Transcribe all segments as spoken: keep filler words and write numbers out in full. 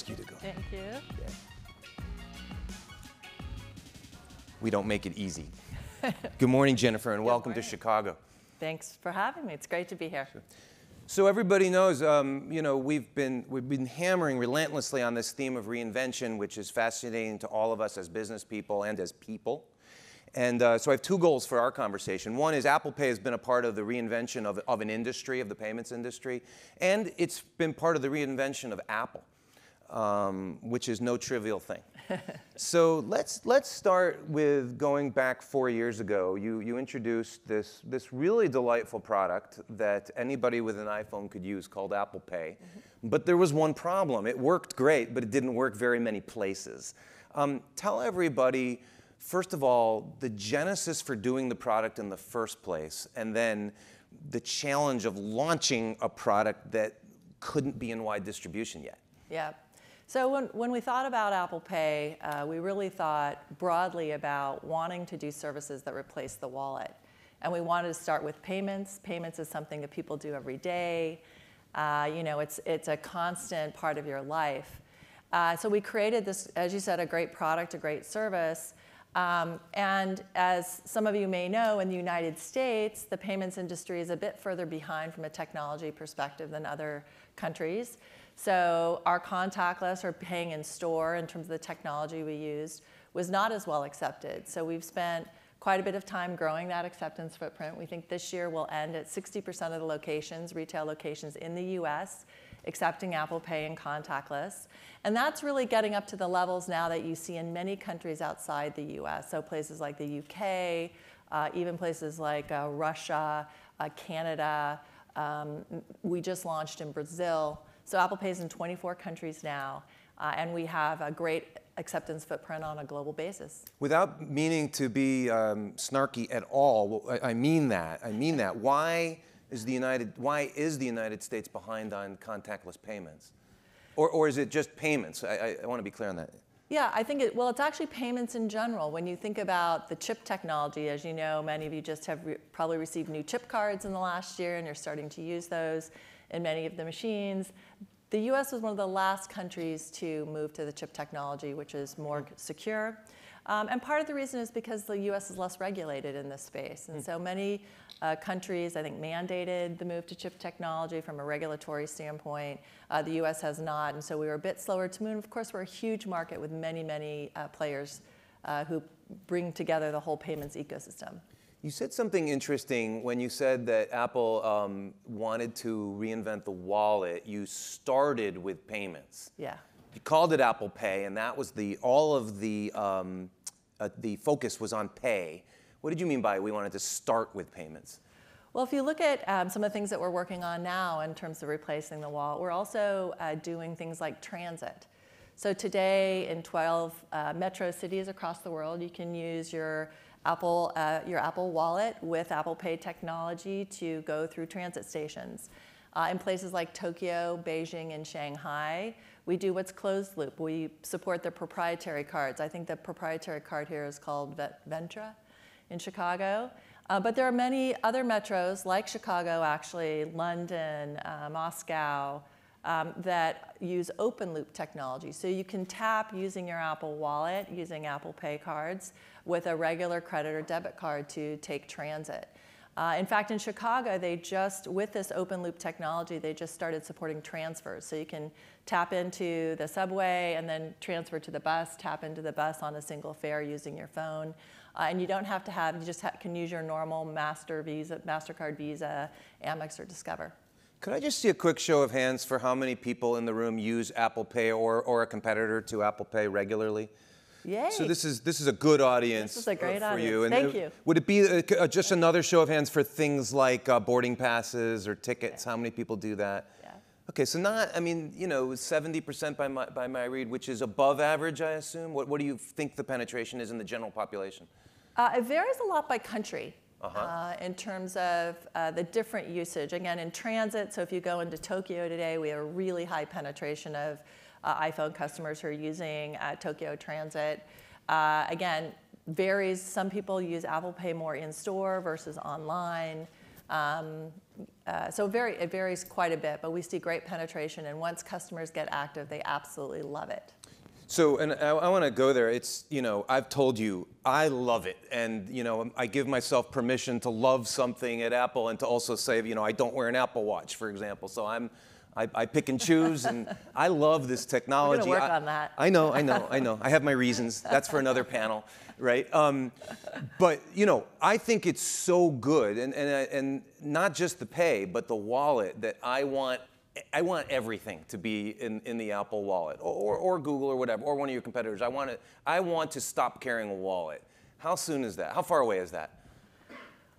ask you to go. Thank you. Yeah. We don't make it easy. Good morning, Jennifer, and Good welcome morning. to Chicago. Thanks for having me. It's great to be here. Sure. So everybody knows, um, you know, we've been, we've been hammering relentlessly on this theme of reinvention, which is fascinating to all of us as business people and as people. And uh, so I have two goals for our conversation. One is Apple Pay has been a part of the reinvention of, of an industry, of the payments industry, and it's been part of the reinvention of Apple, um, which is no trivial thing. So let's, let's start with going back four years ago. You, you introduced this, this really delightful product that anybody with an iPhone could use called Apple Pay. Mm-hmm. But there was one problem. It worked great, but it didn't work very many places. Um, tell everybody, first of all, the genesis for doing the product in the first place, and then the challenge of launching a product that couldn't be in wide distribution yet. Yeah. So when, when we thought about Apple Pay, uh, we really thought broadly about wanting to do services that replace the wallet. And we wanted to start with payments. Payments is something that people do every day. Uh, you know, it's, it's a constant part of your life. Uh, so we created this, as you said, a great product, a great service. Um, and as some of you may know, in the United States, the payments industry is a bit further behind from a technology perspective than other countries. So our contactless or paying in store in terms of the technology we used was not as well accepted. So we've spent quite a bit of time growing that acceptance footprint. We think this year we'll end at sixty percent of the locations, retail locations in the U S, accepting Apple Pay and contactless. And that's really getting up to the levels now that you see in many countries outside the U S, so places like the U K, uh, even places like uh, Russia, uh, Canada. Um, we just launched in Brazil. So Apple Pay is in twenty-four countries now, uh, and we have a great acceptance footprint on a global basis. Without meaning to be um, snarky at all, I mean that, I mean that. Why? Is the United, why is the United States behind on contactless payments? Or, or is it just payments? I, I, I want to be clear on that. Yeah, I think, it, well, it's actually payments in general. When you think about the chip technology, as you know, many of you just have re probably received new chip cards in the last year, and you're starting to use those in many of the machines. The U S was one of the last countries to move to the chip technology, which is more mm. secure. Um, and part of the reason is because the U S is less regulated in this space. And so many uh, countries, I think, mandated the move to chip technology from a regulatory standpoint. Uh, the U S has not, and so we were a bit slower to move. Of course, we're a huge market with many, many uh, players uh, who bring together the whole payments ecosystem. You said something interesting when you said that Apple um, wanted to reinvent the wallet. You started with payments. Yeah. You called it Apple Pay, and that was the, all of the, um, uh, the focus was on pay. What did you mean by we wanted to start with payments? Well, if you look at um, some of the things that we're working on now in terms of replacing the wallet, we're also uh, doing things like transit. So today in twelve uh, metro cities across the world, you can use your Apple, uh, your Apple Wallet with Apple Pay technology to go through transit stations. Uh, in places like Tokyo, Beijing, and Shanghai, we do what's closed loop. We support the proprietary cards. I think the proprietary card here is called Ventra in Chicago. Uh, but there are many other metros, like Chicago, actually, London, uh, Moscow, um, that use open loop technology. So you can tap using your Apple Wallet, using Apple Pay cards, with a regular credit or debit card to take transit. Uh, in fact, in Chicago, they just, with this open loop technology, they just started supporting transfers. So you can tap into the subway and then transfer to the bus, tap into the bus on a single fare using your phone. Uh, and you don't have to have, you just ha can use your normal Master Visa, MasterCard, Visa, Amex, or Discover. Could I just see a quick show of hands for how many people in the room use Apple Pay or, or a competitor to Apple Pay regularly? Yay. So this is, this is a good audience this is a great uh, for audience. you. And Thank it, you. Would it be uh, just another show of hands for things like uh, boarding passes or tickets? Yeah. How many people do that? Yeah. Okay, so not, I mean, you know, seventy percent by my, by my read, which is above average, I assume. What, what do you think the penetration is in the general population? Uh, it varies a lot by country uh-huh. uh, in terms of uh, the different usage. Again, in transit, so if you go into Tokyo today, we have a really high penetration of Uh, iPhone customers who are using uh, Tokyo Transit. Uh, again, varies. Some people use Apple Pay more in store versus online. Um, uh, so very, it varies quite a bit, but we see great penetration. And once customers get active, they absolutely love it. So, and I, I want to go there. It's, you know, I've told you, I love it. And, you know, I give myself permission to love something at Apple and to also say, you know, I don't wear an Apple Watch, for example. So I'm, I, I pick and choose, and I love this technology. We're gonna work I, on that. I know, I know, I know. I have my reasons. That's for another panel, right? Um, but, you know, I think it's so good. And, and, and not just the pay, but the wallet that I want. I want everything to be in, in the Apple Wallet, or, or, or Google, or whatever, or one of your competitors. I want to, I want to stop carrying a wallet. How soon is that? How far away is that?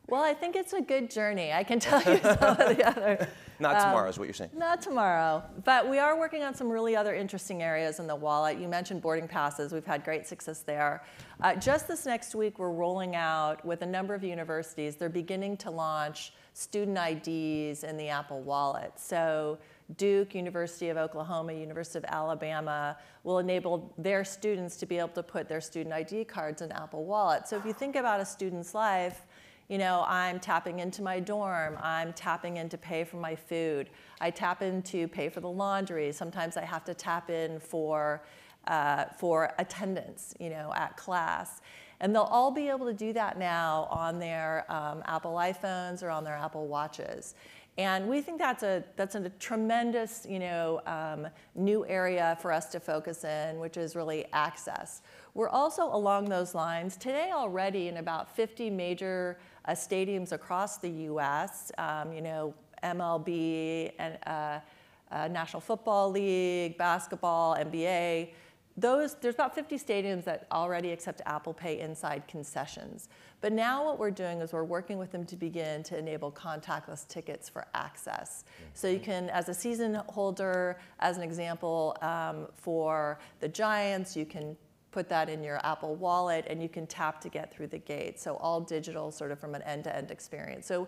Well, I think it's a good journey. I can tell you some of the other. Not um, tomorrow is what you're saying. Not tomorrow. But we are working on some really other interesting areas in the wallet. You mentioned boarding passes. We've had great success there. Uh, just this next week, we're rolling out with a number of universities. They're beginning to launch student I Ds in the Apple Wallet. So Duke, University of Oklahoma, University of Alabama will enable their students to be able to put their student I D cards in Apple Wallet. So if you think about a student's life, you know, I'm tapping into my dorm, I'm tapping in to pay for my food, I tap in to pay for the laundry, sometimes I have to tap in for, uh, for attendance, you know, at class. And they'll all be able to do that now on their um, Apple iPhones or on their Apple Watches. And we think that's a, that's a tremendous, you know, um, new area for us to focus in, which is really access. We're also along those lines. Today already in about fifty major uh, stadiums across the U S, um, you know, M L B, and, uh, uh, National Football League, basketball, N B A, Those, there's about fifty stadiums that already accept Apple Pay inside concessions. But now what we're doing is we're working with them to begin to enable contactless tickets for access. So you can, as a season holder, as an example, um, for the Giants, you can put that in your Apple Wallet and you can tap to get through the gate. So all digital, sort of from an end-to-end experience. So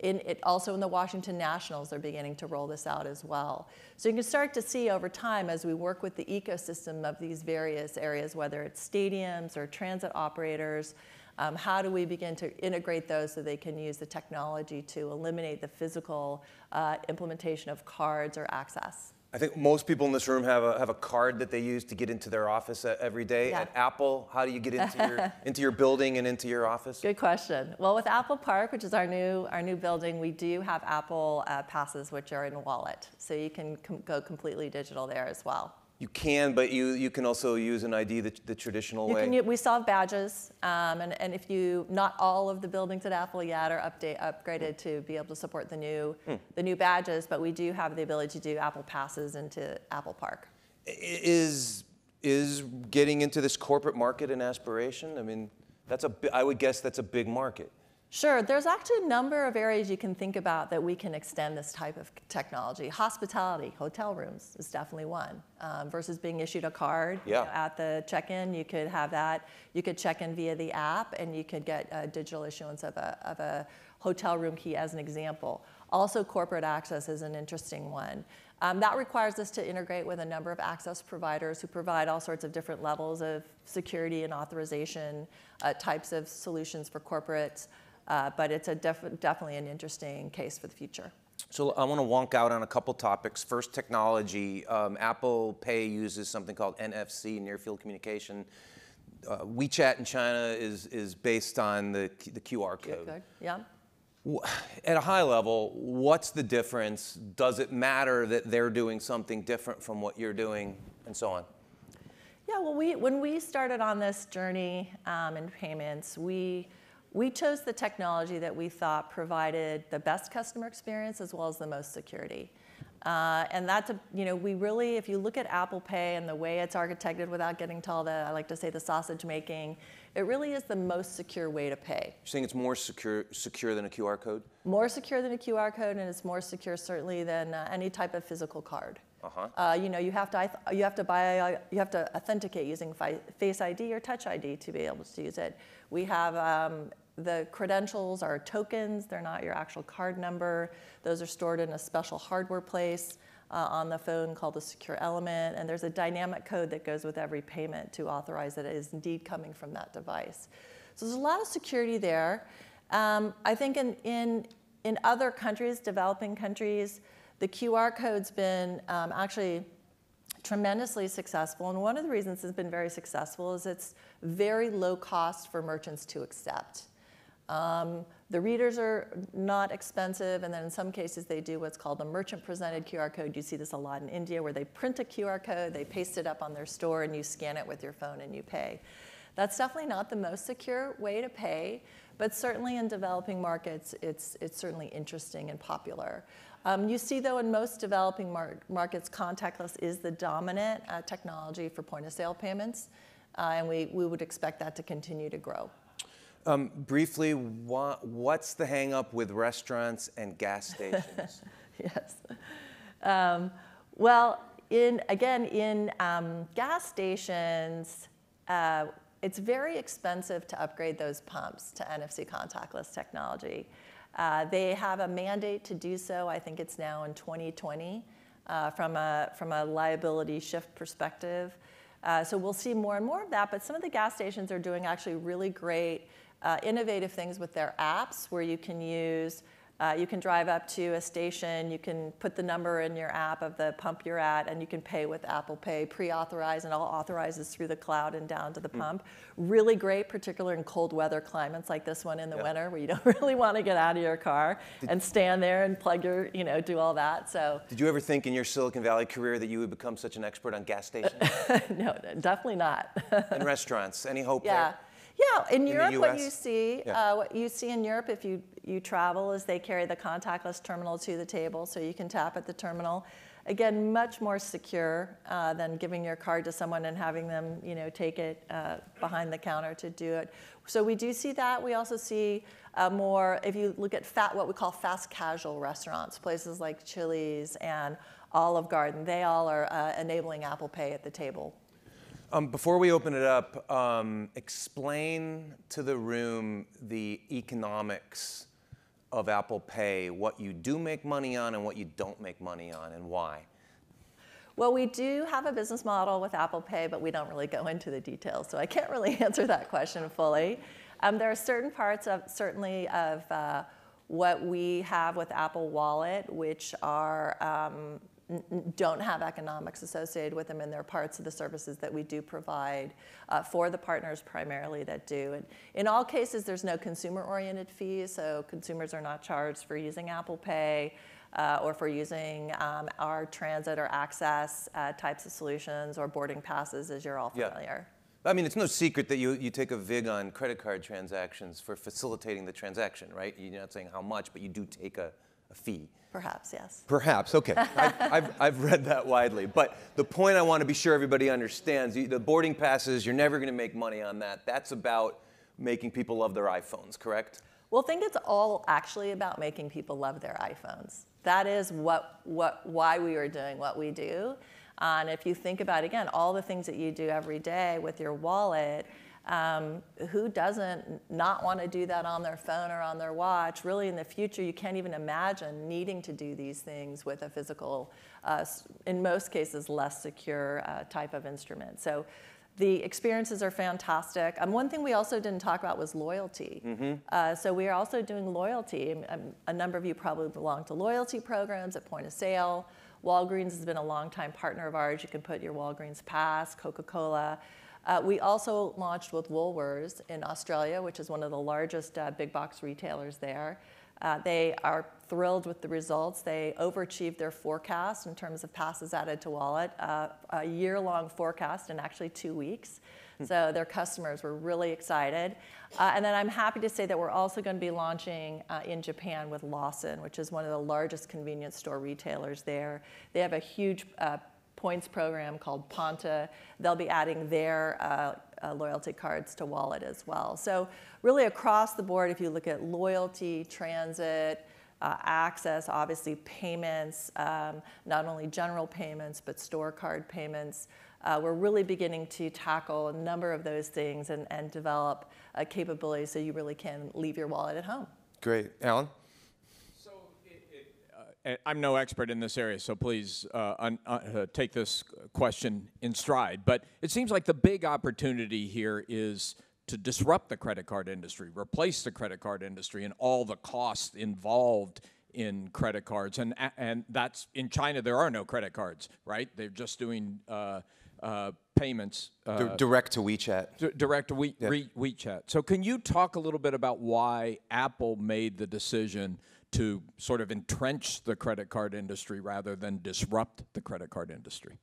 in it, also in the Washington Nationals, they're beginning to roll this out as well. So you can start to see over time as we work with the ecosystem of these various areas, whether it's stadiums or transit operators, um, how do we begin to integrate those so they can use the technology to eliminate the physical uh, implementation of cards or access? I think most people in this room have a, have a card that they use to get into their office every day. Yeah. At Apple, how do you get into your, into your building and into your office? Good question. Well, with Apple Park, which is our new, our new building, we do have Apple uh, passes, which are in Wallet. So you can com go completely digital there as well. You can, but you, you can also use an I D the, the traditional you way. Can, we still have badges, um, and, and if you, not all of the buildings at Apple yet are update, upgraded mm. to be able to support the new, mm. the new badges, but we do have the ability to do Apple passes into Apple Park. Is, is getting into this corporate market an aspiration? I mean, that's a, I would guess that's a big market. Sure, there's actually a number of areas you can think about that we can extend this type of technology. Hospitality, hotel rooms is definitely one. Um, versus being issued a card yeah. you know, at the check-in, you could have that. You could check in via the app, and you could get a digital issuance of a, of a hotel room key as an example. Also, corporate access is an interesting one. Um, that requires us to integrate with a number of access providers who provide all sorts of different levels of security and authorization uh, types of solutions for corporates. Uh, but it's a def definitely an interesting case for the future. So I want to wonk out on a couple topics. First, technology. Um, Apple Pay uses something called N F C, near field communication. Uh, WeChat in China is is based on the the Q R code. Good. Yeah. At a high level, what's the difference? Does it matter that they're doing something different from what you're doing, and so on? Yeah. Well, we when we started on this journey um, in payments, we. We chose the technology that we thought provided the best customer experience as well as the most security. Uh, and that's, a, you know, we really, if you look at Apple Pay and the way it's architected without getting to all the, I like to say the sausage making, it really is the most secure way to pay. You're saying it's more secure, secure than a Q R code? More secure than a Q R code, and it's more secure certainly than uh, any type of physical card. Uh-huh. Uh, you know, you have to you have to buy you have to authenticate using Face I D or Touch I D to be able to use it. We have. Um, The credentials are tokens. They're not your actual card number. Those are stored in a special hardware place uh, on the phone called the secure element. And there's a dynamic code that goes with every payment to authorize that it is indeed coming from that device. So there's a lot of security there. Um, I think in, in in other countries, developing countries, the Q R code's been um, actually tremendously successful. And one of the reasons it's been very successful is it's very low cost for merchants to accept. Um, the readers are not expensive, and then in some cases they do what's called a merchant-presented Q R code. You see this a lot in India, where they print a Q R code, they paste it up on their store, and you scan it with your phone and you pay. That's definitely not the most secure way to pay, but certainly in developing markets, it's, it's certainly interesting and popular. Um, you see, though, in most developing mar markets, contactless is the dominant uh, technology for point-of-sale payments, uh, and we, we would expect that to continue to grow. Um, briefly, wha what's the hang-up with restaurants and gas stations? Yes. Um, well, in, again, in um, gas stations, uh, it's very expensive to upgrade those pumps to N F C contactless technology. Uh, they have a mandate to do so. I think it's now in twenty twenty uh, from a, from a liability shift perspective. Uh, so we'll see more and more of that, but some of the gas stations are doing actually really great uh, innovative things with their apps where you can use, uh, you can drive up to a station, you can put the number in your app of the pump you're at, and you can pay with Apple Pay, pre-authorize, and all authorizes through the cloud and down to the mm. pump. Really great, particularly in cold weather climates like this one in the yeah. winter, where you don't really want to get out of your car did, and stand there and plug your, you know, do all that. So did you ever think in your Silicon Valley career that you would become such an expert on gas stations? No, definitely not. And restaurants, any hope yeah. there? Yeah, in Europe, what you see, yeah. uh, what you see in Europe, if you you travel, is they carry the contactless terminal to the table, so you can tap at the terminal. Again, much more secure uh, than giving your card to someone and having them, you know, take it uh, behind the counter to do it. So we do see that. We also see uh, more if you look at fat, what we call fast casual restaurants, places like Chili's and Olive Garden. They all are uh, enabling Apple Pay at the table. Um, before we open it up, um, explain to the room the economics of Apple Pay, what you do make money on and what you don't make money on, and why. Well, we do have a business model with Apple Pay, but we don't really go into the details, so I can't really answer that question fully. Um, there are certain parts of, certainly of uh, what we have with Apple Wallet, which are um, don't have economics associated with them, and they're parts of the services that we do provide uh, for the partners primarily that do. And in all cases, there's no consumer-oriented fees, so consumers are not charged for using Apple Pay uh, or for using um, our transit or access uh, types of solutions or boarding passes, as you're all familiar. Yeah. I mean, it's no secret that you, you take a vig on credit card transactions for facilitating the transaction, right? You're not saying how much, but you do take a a fee. Perhaps, yes. Perhaps, okay. I've, I've, I've read that widely. But the point I want to be sure everybody understands, the boarding passes, you're never going to make money on that. That's about making people love their iPhones, correct? Well, I think it's all actually about making people love their iPhones. That is what, what, why we are doing what we do. Uh, and if you think about, again, all the things that you do every day with your wallet, Um, who doesn't not want to do that on their phone or on their watch? Really, in the future, you can't even imagine needing to do these things with a physical, uh, in most cases, less secure uh, type of instrument. So the experiences are fantastic. Um, one thing we also didn't talk about was loyalty. Mm-hmm. uh, so we are also doing loyalty. Um, a number of you probably belong to loyalty programs at point of sale. Walgreens has been a longtime partner of ours. You can put your Walgreens pass, Coca-Cola. Uh, we also launched with Woolworths in Australia, which is one of the largest uh, big box retailers there. Uh, they are thrilled with the results. They overachieved their forecast in terms of passes added to wallet, uh, a year-long forecast in actually two weeks. So their customers were really excited. Uh, and then I'm happy to say that we're also going to be launching uh, in Japan with Lawson, which is one of the largest convenience store retailers there. They have a huge uh, points program called Ponta. They'll be adding their uh, uh, loyalty cards to Wallet as well. So really across the board, if you look at loyalty, transit, uh, access, obviously payments, um, not only general payments, but store card payments, uh, we're really beginning to tackle a number of those things and, and develop a capability so you really can leave your wallet at home. Great. Alan? I'm no expert in this area, so please uh, un uh, take this question in stride. But it seems like the big opportunity here is to disrupt the credit card industry, replace the credit card industry, and all the costs involved in credit cards. And and that's in China. There are no credit cards, right? They're just doing uh, uh, payments uh, direct to WeChat. Direct to we, yeah. re, WeChat. So can you talk a little bit about why Apple made the decision to sort of entrench the credit card industry rather than disrupt the credit card industry?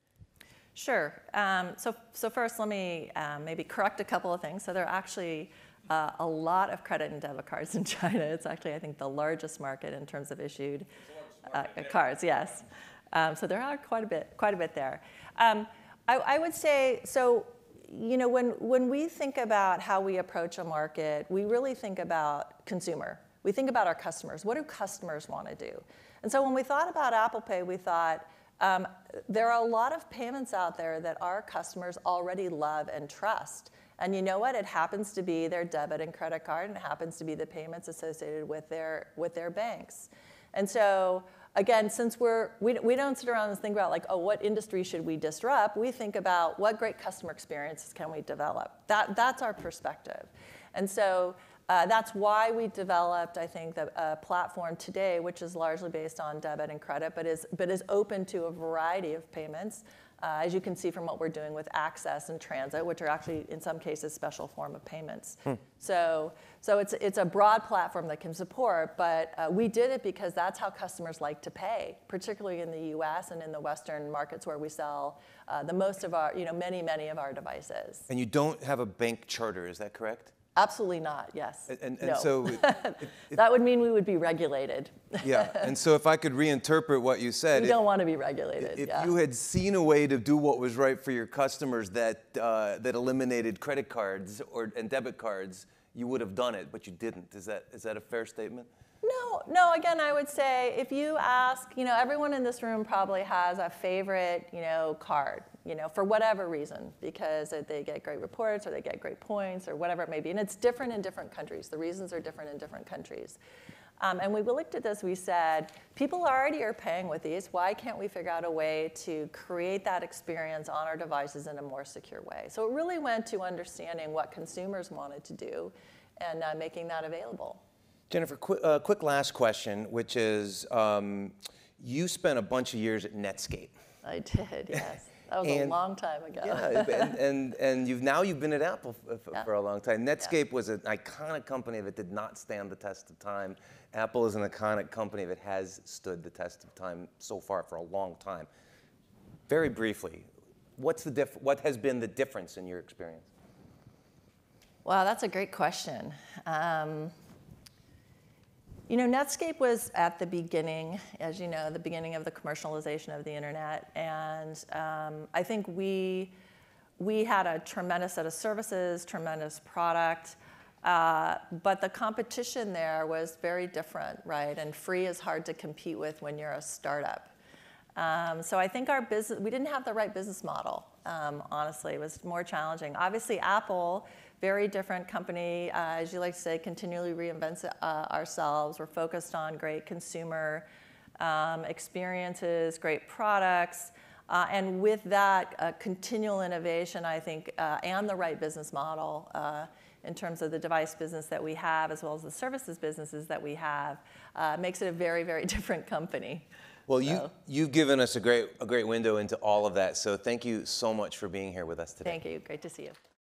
Sure. Um, so, so first, let me um, maybe correct a couple of things. So there are actually uh, a lot of credit and debit cards in China. It's actually, I think, the largest market in terms of issued uh, cards. Yes. Um, so there are quite a bit, quite a bit there. Um, I, I would say so. You know, when when we think about how we approach a market, we really think about consumer. We think about our customers. What do customers want to do? And so when we thought about Apple Pay, we thought, Um, there are a lot of payments out there that our customers already love and trust. And you know what? It happens to be their debit and credit card, and it happens to be the payments associated with their, with their banks. And so, again, since we're, we, we don't sit around and think about, like, oh, what industry should we disrupt? We think about what great customer experiences can we develop. That, that's our perspective. And so uh, that's why we developed, I think, the uh, platform today, which is largely based on debit and credit, but is, but is open to a variety of payments, uh, as you can see from what we're doing with access and transit, which are actually, in some cases, special form of payments. Hmm. So, so it's, it's a broad platform that can support, but uh, we did it because that's how customers like to pay, particularly in the U S and in the Western markets where we sell uh, the most of our, you know, many, many of our devices. And you don't have a bank charter, is that correct? Absolutely not, yes. And, and, and no. So it, it, it, that would mean we would be regulated. Yeah, and so if I could reinterpret what you said. We don't if, want to be regulated, If yeah. you had seen a way to do what was right for your customers that, uh, that eliminated credit cards or, and debit cards, you would have done it, but you didn't. Is that, is that a fair statement? No, no, again, I would say if you ask, you know, everyone in this room probably has a favorite, you know, card, you know, for whatever reason, because they get great reports or they get great points or whatever it may be. And it's different in different countries. The reasons are different in different countries. Um, and we looked at this, we said, people already are paying with these. Why can't we figure out a way to create that experience on our devices in a more secure way? So it really went to understanding what consumers wanted to do and uh, making that available. Jennifer, quick, uh, quick last question, which is um, you spent a bunch of years at Netscape. I did, yes. That was and, a long time ago. Yeah, and and, and you've, now you've been at Apple for, yeah. for a long time. Netscape yeah. was an iconic company that did not stand the test of time. Apple is an iconic company that has stood the test of time so far for a long time. Very briefly, what's the diff what has been the difference in your experience? Wow, that's a great question. Um, You know, Netscape was at the beginning, as you know, the beginning of the commercialization of the internet. And um, I think we, we had a tremendous set of services, tremendous product. Uh, but the competition there was very different, right? And free is hard to compete with when you're a startup. Um, so I think our business, we didn't have the right business model, um, honestly. It was more challenging. Obviously, Apple, very different company, uh, as you like to say, continually reinvents uh, ourselves. We're focused on great consumer um, experiences, great products, uh, and with that uh, continual innovation, I think, uh, and the right business model uh, in terms of the device business that we have, as well as the services businesses that we have, uh, makes it a very, very different company. Well, so. you, you've given us a great, a great window into all of that, so thank you so much for being here with us today. Thank you, great to see you.